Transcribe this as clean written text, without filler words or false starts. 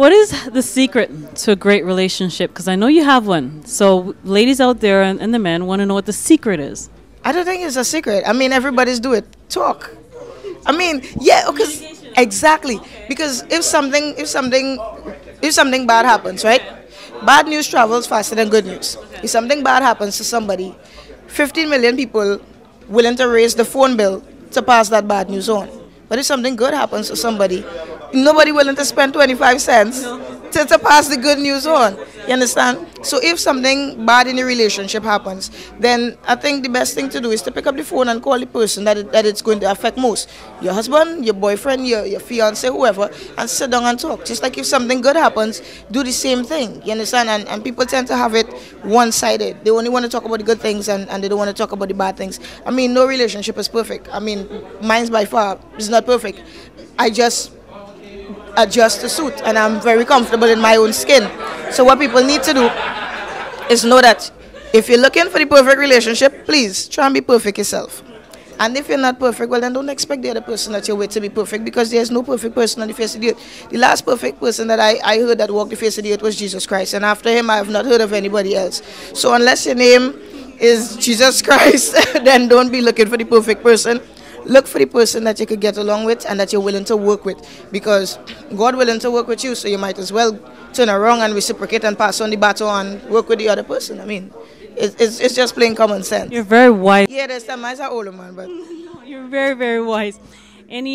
What is the secret to a great relationship? Because I know you have one. So ladies out there and the men want to know what the secret is. I don't think it's a secret. I mean, everybody's do it. Talk. I mean, yeah, okay, exactly. Okay. Because if something bad happens, right? Bad news travels faster than good news. Okay. If something bad happens to somebody, 15 million people willing to raise the phone bill to pass that bad news on. But if something good happens to somebody, nobody willing to spend 25 cents to pass the good news on. You understand? So if something bad in a relationship happens, then I think the best thing to do is to pick up the phone and call the person that it's going to affect most. Your husband, your boyfriend, your fiance, whoever, and sit down and talk. Just like if something good happens, do the same thing. You understand? And people tend to have it one-sided. They only want to talk about the good things and they don't want to talk about the bad things. I mean, no relationship is perfect. I mean, mine's by far is not perfect. I just adjust the suit and I'm very comfortable in my own skin. So what people need to do is know that if you're looking for the perfect relationship, please try and be perfect yourself. And if you're not perfect, well then don't expect the other person that you're with to be perfect, because there's no perfect person on the face of the earth. The last perfect person that I heard that walked the face of the earth was Jesus Christ, and after him I have not heard of anybody else. So unless your name is Jesus Christ, then don't be looking for the perfect person. Look for the person that you could get along with and that you're willing to work with, because God willing to work with you, so you might as well turn around and reciprocate and pass on the battle and work with the other person. I mean, it's just plain common sense. You're very wise. Yeah, there's some nice older man, but... You're very, very wise. Any